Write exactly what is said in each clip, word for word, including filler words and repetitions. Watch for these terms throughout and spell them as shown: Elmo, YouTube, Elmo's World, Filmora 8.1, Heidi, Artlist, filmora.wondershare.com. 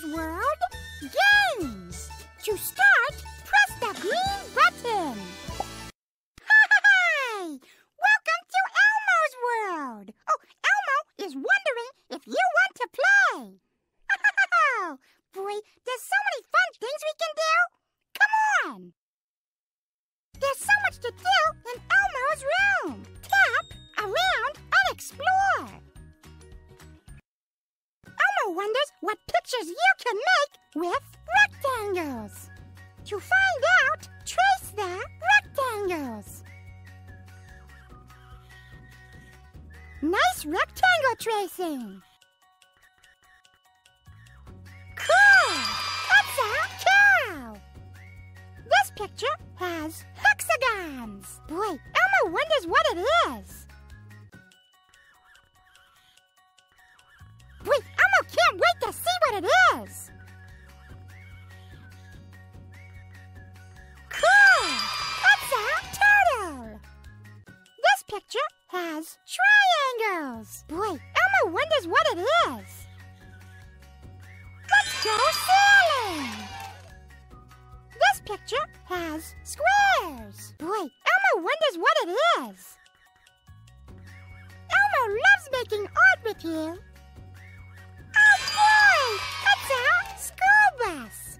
Elmo's World Games. To start, press the green button. Hi! Welcome to Elmo's World. Oh, Elmo is wondering if you want to play. Oh, boy, there's so many fun things we can do. Come on. There's so much to do in Elmo's room. Tap, around, and explore. Elmo wonders what pictures you can make with rectangles. To find out, trace the rectangles. Nice rectangle tracing. Cool! That's a cow. This picture has hexagons. Boy, Elmo wonders what it is. Boy, Elmo can't wait to see what it is. Cool! That's a turtle. This picture has triangles. Boy, Elmo wonders what it is. Let's go sailing. This picture has squares. Boy, Elmo wonders what it is. Elmo loves making art with you. Oh, boy! It's a school bus.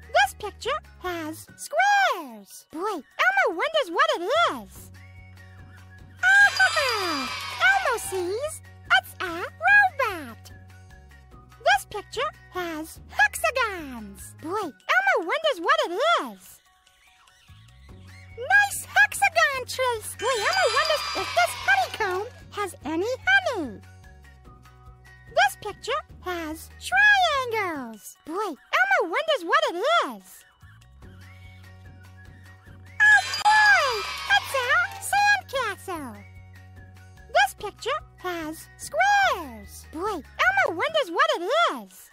This picture has squares. Boy, Elmo wonders what it is. Oh, Elmo sees it's a robot. This picture has hexagons. Boy, Elmo wonders what it is. Nice hexagon trace. Boy, Elmo wonders if this honeycomb has any honey. This picture has triangles. Boy, Elmo wonders what it is. Oh, boy! It's a sandcastle. This picture has squares. Boy, Elmo wonders what it is.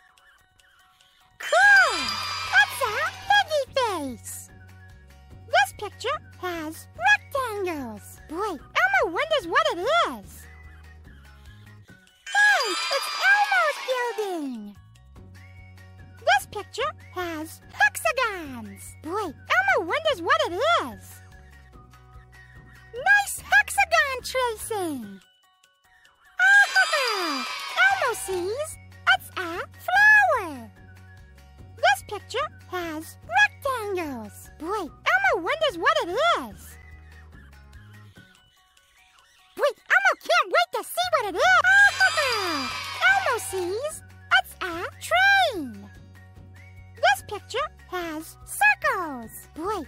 Cool! It's a piggy face. This picture has rectangles. Boy, Elmo wonders what it is. Hey, it's Elmo's building. This picture has hexagons. Boy, Elmo wonders what it is. Nice hexagon tracing. Oh, Elmo sees it's a flower. This picture has rectangles. Boy, Elmo wonders what it is. Boy, Elmo can't wait to see what it is. Oh, Elmo sees it's a train. This picture has circles. Boy, Elmo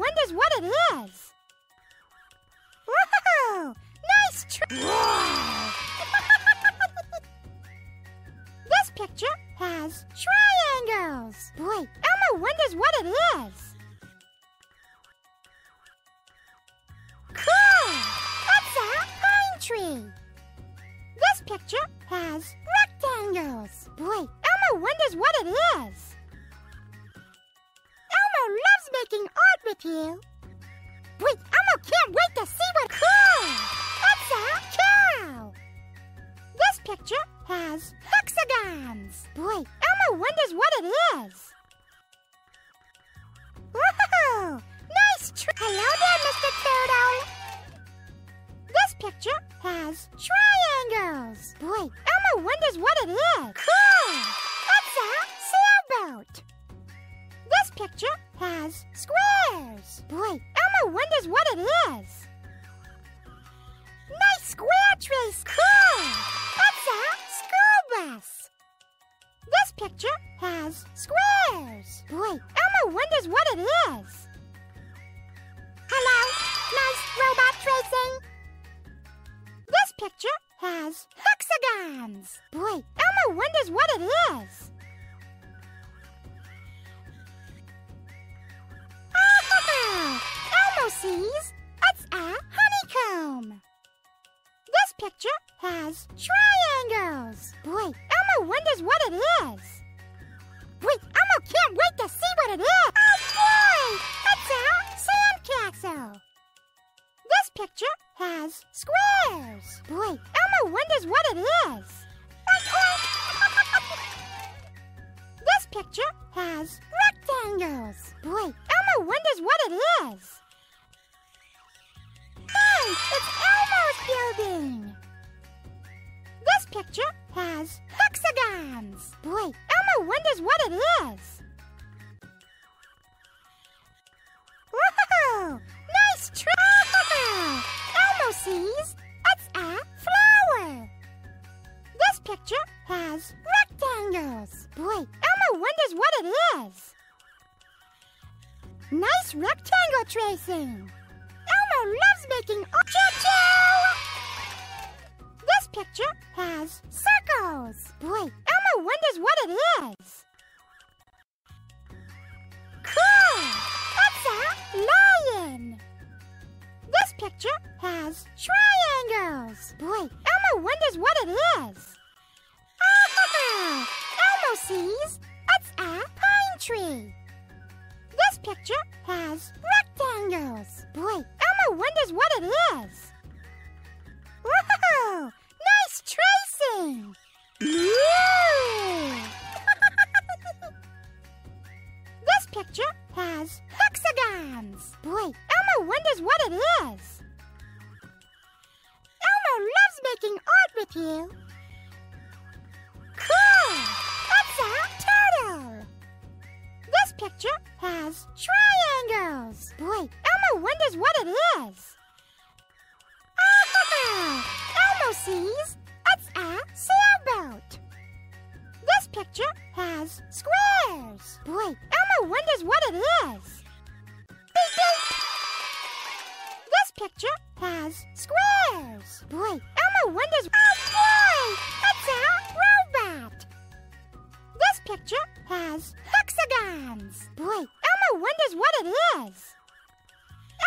wonders what it is. Whoa! Nice train! This picture has triangles. Boy, Elmo wonders what it is. Cool! It's a pine tree. This picture has rectangles. Boy, Elmo wonders what it is. Elmo loves making art with you. Boy, Elmo can't wait to see what... Cool! It's a cow. This picture has hexagons. Boy, Elmo wonders what it is. Whoa! Nice tr- Hello there, Mister Turtle. This picture has triangles. Boy, Elmo wonders what it is. Cool! It's a sailboat. This picture has squares. Boy, Elmo wonders what it is. Nice square trace. Cool! It's a school bus. This picture has squares. Boy, Elmo wonders what it is. Hello. Nice robot tracing. This picture has hexagons. Boy, Elmo wonders what it is. Elmo sees it's a honeycomb. This picture has triangles. Boy, Elmo wonders what it is. Boy, Elmo can't wait to see what it is. Oh, boy! It's a sandcastle. This picture has squares. Boy, Elmo wonders what it is. Oink, oink. picture has rectangles. Boy, Elmo wonders what it is. Hey, it's Elmo's building. This picture has hexagons. Boy, Elmo wonders what it is. Whoa, nice try. Elmo sees it's a flower. This picture has rectangles. Boy, Elmo wonders what it is. Nice rectangle tracing. Elmo loves making choo-choo. This picture has circles. Boy, Elmo wonders what it is. Cool! It's a lion. This picture has triangles. Boy, Elmo wonders what it is. Elmo sees it's a pine tree. This picture has rectangles. Boy, Elmo wonders what it is. Whoa! Nice tracing! This picture has hexagons. Boy, Elmo wonders what it is. Elmo loves making art with you. Cool! It's a turtle. This picture has triangles. Boy, Elmo wonders what it is. Elmo sees it's a sailboat. This picture has squares. Boy, Elmo wonders what it is. Beep, beep. This picture has squares. Boy, Elmo wonders. Oh boy, it's a robot. This picture has hexagons. Boy, Elmo wonders what it is.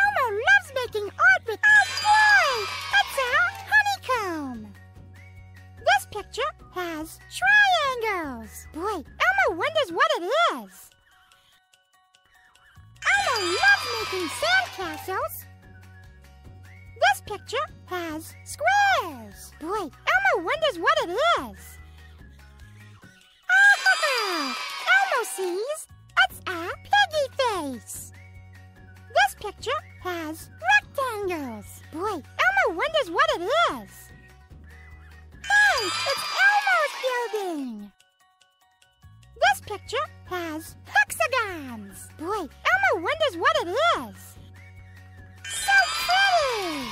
Elmo loves making art with. Oh boy, it's a honeycomb. This picture has triangles. Boy, Elmo wonders what it is. Elmo loves making sandcastles. This picture has squares. Boy, Elmo wonders what it is. Elmo sees it's a piggy face. This picture has rectangles. Boy, Elmo wonders what it is. Hey, it's Elmo's building. This picture has hexagons. Boy, Elmo wonders what it is. So pretty!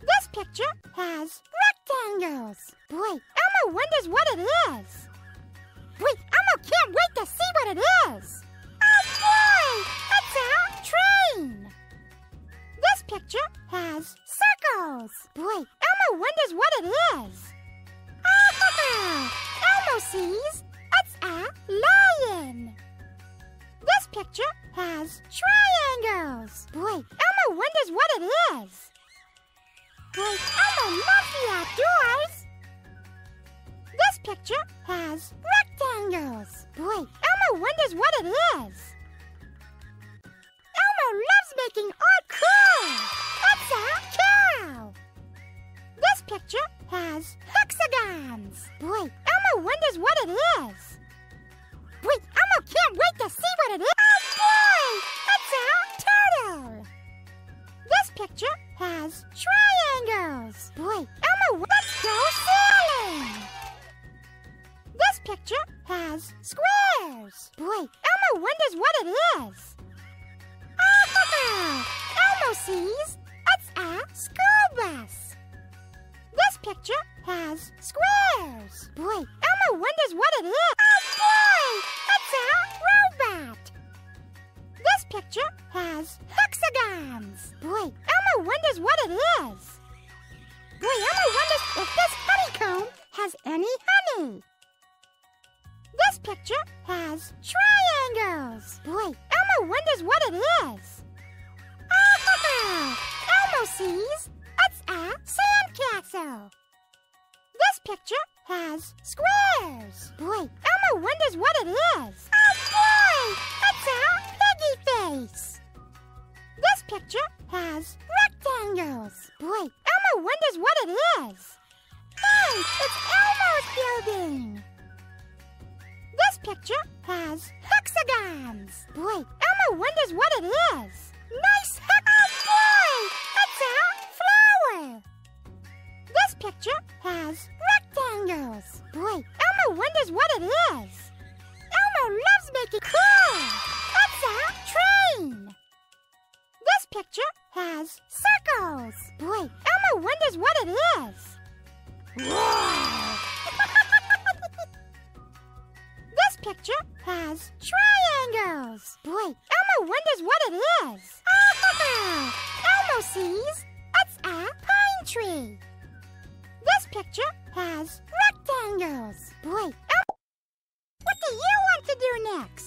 This picture has rectangles. Boy, Elmo wonders what it is. Wait, Elmo can't wait to see what it is. Oh boy, it's a train. This picture has circles. Boy, Elmo wonders what it is. Elmo sees it's a lion. This picture has triangles. Boy, Elmo wonders what it is. Boy, Elmo loves the outdoors. This picture has rectangles. Boy, Elmo wonders what it is. Elmo loves making art. Cool! It's a cow. This picture has hexagons. Boy, Elmo wonders what it is. Wait, Elmo can't wait to see what it is. Oh boy, it's a turtle. This picture has triangles. Boy, Elmo, let's go sailing. This picture has squares. Boy, Elmo wonders what it is. Elmo sees it's a school bus. This picture has squares. Boy, Elmo wonders what it is. Oh boy, it's a robot. This picture has hexagons. Boy, Elmo wonders what it is. Boy, Elmo wonders if this honeycomb has any honey. This picture has triangles. Boy, Elmo wonders what it is. Elmo sees it's a sandcastle. This picture has squares. Boy, Elmo wonders what it is. Oh boy, it's a piggy face. This picture has rectangles. Boy, Elmo wonders what it is. Hey, it's Elmo's building. picture has hexagons. Boy, Elmo wonders what it is. Nice hexagon! Boy, it's a flower. This picture has rectangles. Boy, Elmo wonders what it is. Elmo loves making cars. It's a train. This picture has circles. Boy, Elmo wonders what it is. Wow! This picture has triangles. Boy, Elmo wonders what it is. Elmo sees it's a pine tree. This picture has rectangles. Boy, Elmo, what do you want to do next?